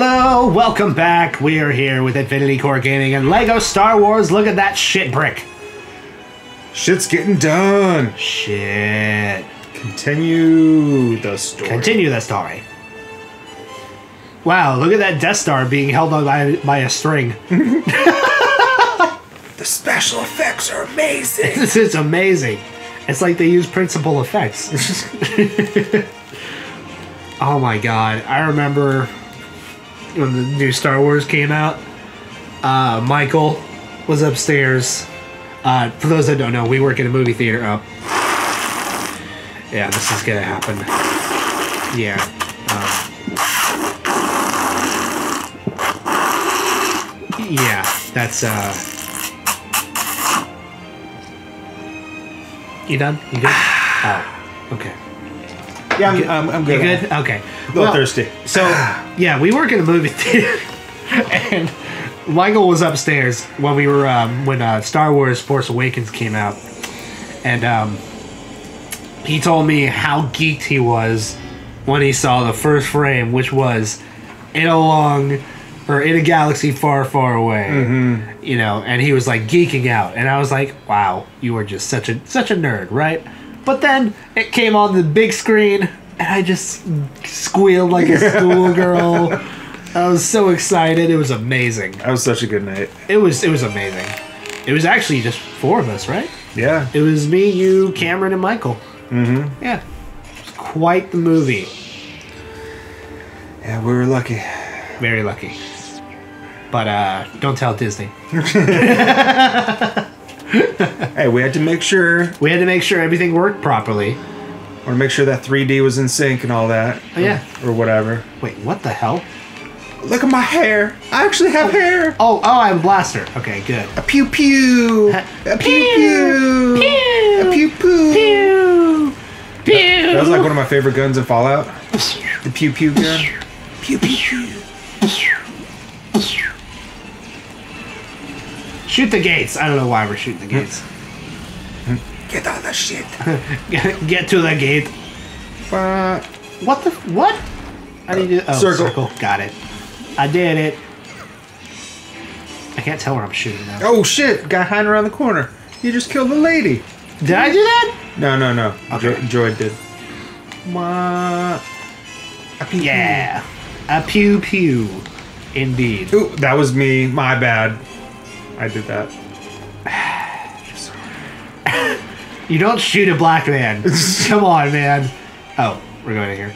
Hello, welcome back. We are here with Infinity Core Gaming and LEGO Star Wars. Look at that shit brick. Shit's getting done. Shit. Continue the story. Continue the story. Wow, look at that Death Star being held on by a string. The special effects are amazing. This is amazing. It's like they use principal effects. Oh my god. I remember when the new Star Wars came out, Michael was upstairs. For those that don't know, we work in a movie theater. Oh. Yeah, this is gonna happen. Yeah. Yeah, that's, You done? You good? Oh, okay. Yeah, I'm good. You good? Okay. A little thirsty. So, yeah, we work in a movie theater, and Michael was upstairs when we were, when Star Wars: Force Awakens came out, and, he told me how geeked he was when he saw the first frame, which was in a galaxy far, far away. Mm-hmm. You know, and he was like geeking out, and I was like, "Wow, you are just such a nerd, right?" But then it came on the big screen, and I just squealed like a schoolgirl. I was so excited; it was amazing. That was such a good night. It was amazing. It was actually just four of us, right? Yeah. It was me, you, Cameron, and Michael. Mm-hmm. Yeah. It was quite the movie. Yeah, we were lucky. Very lucky. But don't tell Disney. Hey, we had to make sure everything worked properly, or make sure that 3D was in sync and all that. Oh, yeah, or whatever. Wait, what the hell? Look at my hair. I actually have hair. Oh, I have a blaster. Okay, good. A pew pew. A pew pew. Pew. A pew pew. Pew. Pew. That was like one of my favorite guns in Fallout. The pew pew gun. Pew pew. Shoot the gates. I don't know why we're shooting the gates. Get out of the shit. Get to the gate. What the... What? I need to... Oh, circle. Got it. I did it. I can't tell where I'm shooting now. Oh, shit. Guy hiding around the corner. You just killed the lady. Did I do that? No. Okay. Droid did. Yeah. A pew pew. Indeed. Ooh, that was me. My bad. I did that. You don't shoot a black man. Come on, man. Oh, we're going in here.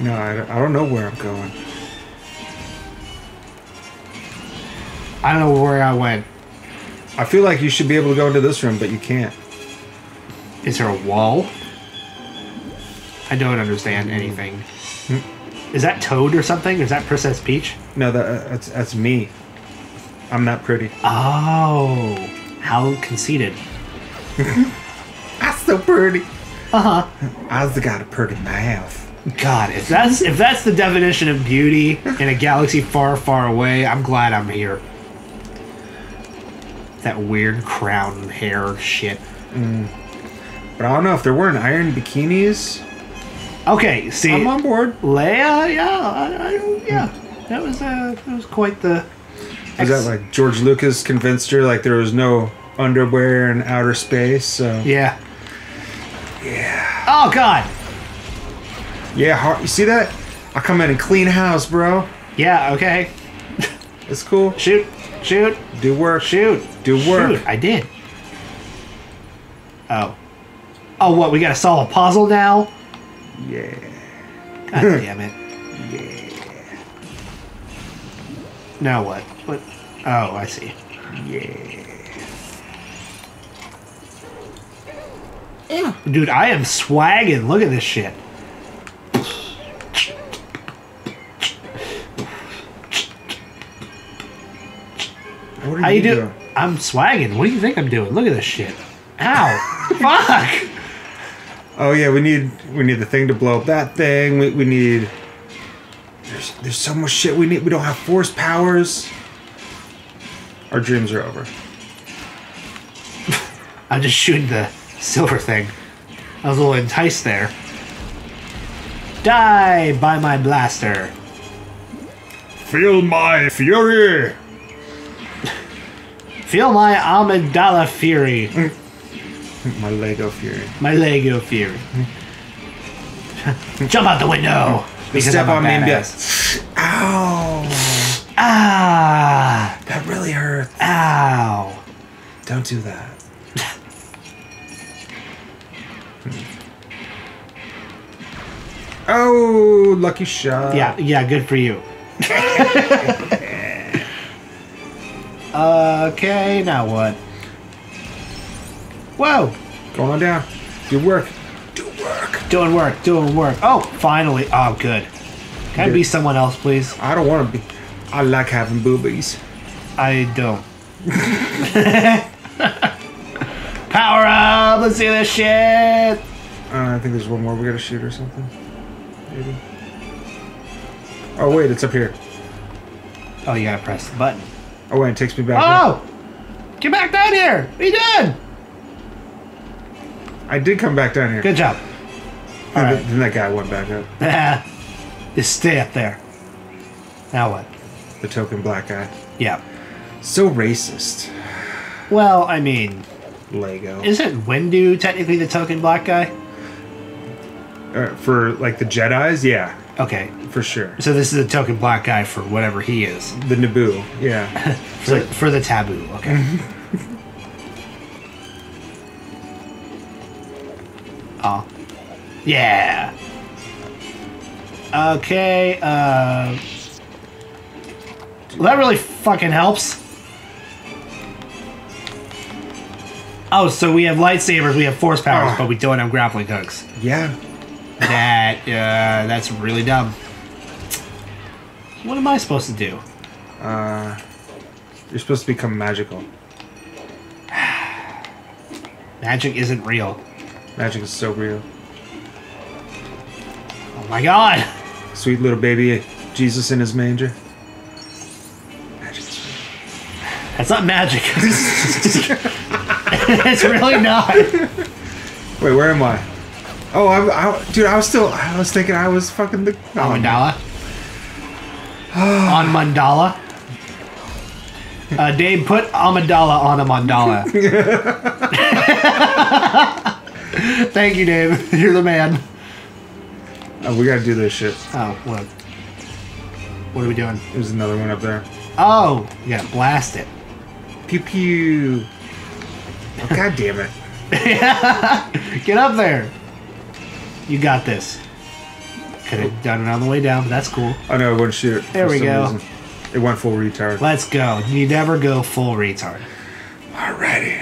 No, I don't know where I'm going. I don't know where I went. I feel like you should be able to go into this room, but you can't. Is there a wall? I don't understand anything. Is that Toad or something? Is that Princess Peach? No, that's me. I'm not pretty. Oh, how conceited. I'm so pretty. Uh huh. I've got a pretty mouth. God, if that's the definition of beauty in a galaxy far, far away, I'm glad I'm here. That weird crown hair shit. But I don't know if there weren't iron bikinis. Okay, see, I'm on board. Leia, yeah. That was quite the. Is that like George Lucas convinced her like there was no underwear in outer space? So yeah. Oh god. Yeah, you see that? I come in and clean house, bro. Yeah. Okay. It's cool. Shoot. Do work. Shoot. Do work. Shoot, I did. Oh, what? We gotta solve a puzzle now? Yeah. God damn it. Yeah. Now what? What? Oh, I see. Yeah. Dude, I am swagging. Look at this shit. What are you doing? I'm swagging. What do you think I'm doing? Look at this shit. Ow. Fuck. Oh yeah, we need the thing to blow up that thing. We need. There's so much shit we need. We don't have force powers. Our dreams are over. I just shooting the silver thing. I was a little enticed there. Die by my blaster. Feel my fury! Feel my Amidala fury. My Lego Fury. My Lego Fury. Jump out the window! Because step on me and yes. Ow! Ah! That really hurts. Ow! Don't do that. Oh, lucky shot. Yeah, yeah, good for you. Okay, now what? Whoa! Going on down. Do work. Do work. Doing work. Doing work. Oh, finally. Oh, good. Can I be someone else, please? I don't want to be. I like having boobies. I don't. Power up! Let's see this shit! I think there's one more we gotta shoot or something. Maybe. Oh, wait, it's up here. Oh, you gotta press the button. Oh, wait, it takes me back. Oh! There. Get back down here! What are you doing? I did come back down here. Good job. All right. Then that guy went back up. Yeah. Just stay up there. Now what? The token black guy. Yeah. So racist. Well, I mean... Lego. Isn't Windu technically the token black guy? For, like, the Jedis? Yeah. Okay. For sure. So this is the token black guy for whatever he is. The Naboo. Yeah. for the taboo. Okay. Oh. Yeah. Okay, well, that really fucking helps. Oh, so we have lightsabers, we have force powers, but we don't have grappling hooks. Yeah. That's really dumb. What am I supposed to do? You're supposed to become magical. Magic isn't real. Magic is so real. Oh my god! Sweet little baby Jesus in his manger. Magic is real. That's not magic. It's really not. Wait, where am I? Oh, dude, I was still... I was thinking I was fucking the... Oh, Mandala. On Mandala. Dave, put Amidala on a mandala. Thank you, Dave. You're the man. Oh, we gotta do this shit. Oh, what? What are we doing? There's another one up there. Oh, yeah, blast it. Pew pew. Oh, god damn it. Get up there. You got this. Could have done it on the way down, but that's cool. Oh no, it wouldn't shoot. There we go. Reason. It went full retard. Let's go. You never go full retard. Alrighty.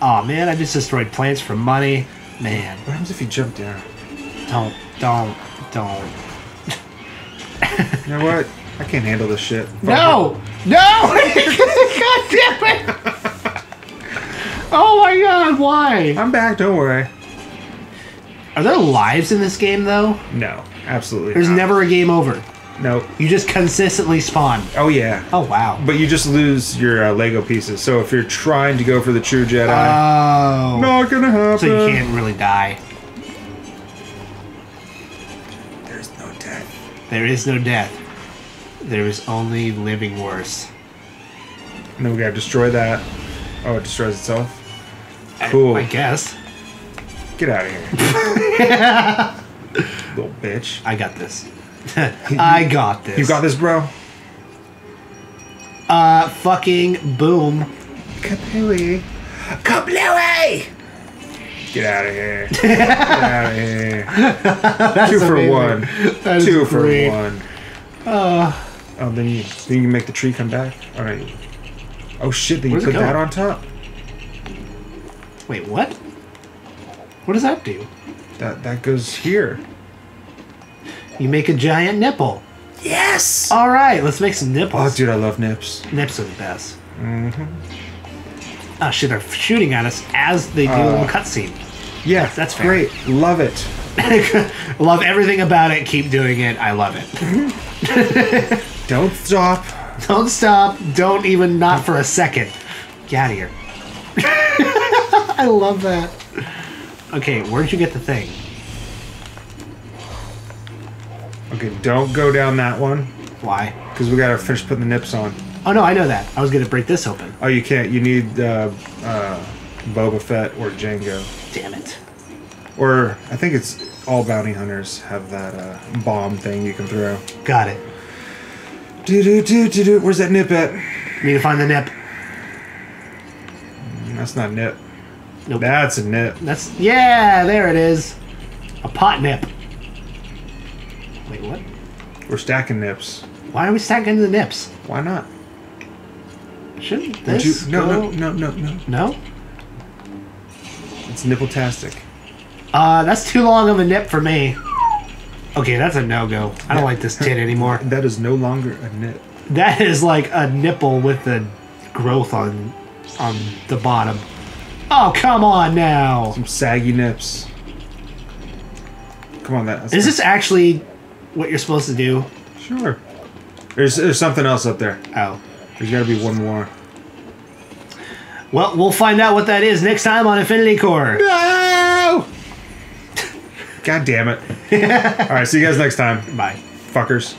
Oh man, I just destroyed plants for money. Man. What happens if you jump down? Don't. You know what? I can't handle this shit. Fuck no! It. No! God damn it! Oh my god, why? I'm back, don't worry. Are there lives in this game, though? No, absolutely not. There's never a game over. No. You just consistently spawn. Oh, yeah. Oh, wow. But you just lose your Lego pieces. So if you're trying to go for the true Jedi... Oh. Not gonna happen. So you can't really die. There's no death. There is no death. There is only living worse. And then we gotta destroy that. Oh, it destroys itself? Cool. I guess. Get out of here. Little bitch. I got this. I got this. You got this, bro? Fucking boom. Kablooey. Kablooey! Get out of here. Get out of here. Two for one. That's Two for one. Oh, then you make the tree come back? Alright. Oh shit, then you put that on top. Wait, what? What does that do? That goes here. You make a giant nipple. Yes! Alright, let's make some nipples. Oh, dude, I love nips. Nips are the best. Mm-hmm. Oh, shit, they're shooting at us as they do in the cutscene. Yeah, that's fair. Great. Love it. Love everything about it. Keep doing it. I love it. Don't stop. Don't stop. Don't even, not for a second. Get out of here. I love that. Okay, where'd you get the thing? Okay, don't go down that one. Why? Because we gotta finish putting the nips on. Oh no, I know that. I was gonna break this open. Oh, you can't. You need Boba Fett or Django. Damn it. Or I think it's all bounty hunters have that bomb thing you can throw. Got it. Do do do do do. Where's that nip at? Need to find the nip. That's not nip. Nope. That's a nip. That's yeah. There it is. A pot nip. Wait, what? We're stacking nips. Why are we stacking the nips? Why not? Shouldn't this? No, no, no, no, no. No? It's nipple-tastic. That's too long of a nip for me. Okay, that's a no-go. I don't like this tin anymore. That is no longer a nip. That is like a nipple with the growth on the bottom. Oh, come on now. Some saggy nips. Come on, that. Is this actually what you're supposed to do? Sure. There's something else up there. Oh. There's got to be one more. Well, we'll find out what that is next time on Infinity Core. No! God damn it. All right, see you guys next time. Bye. Fuckers.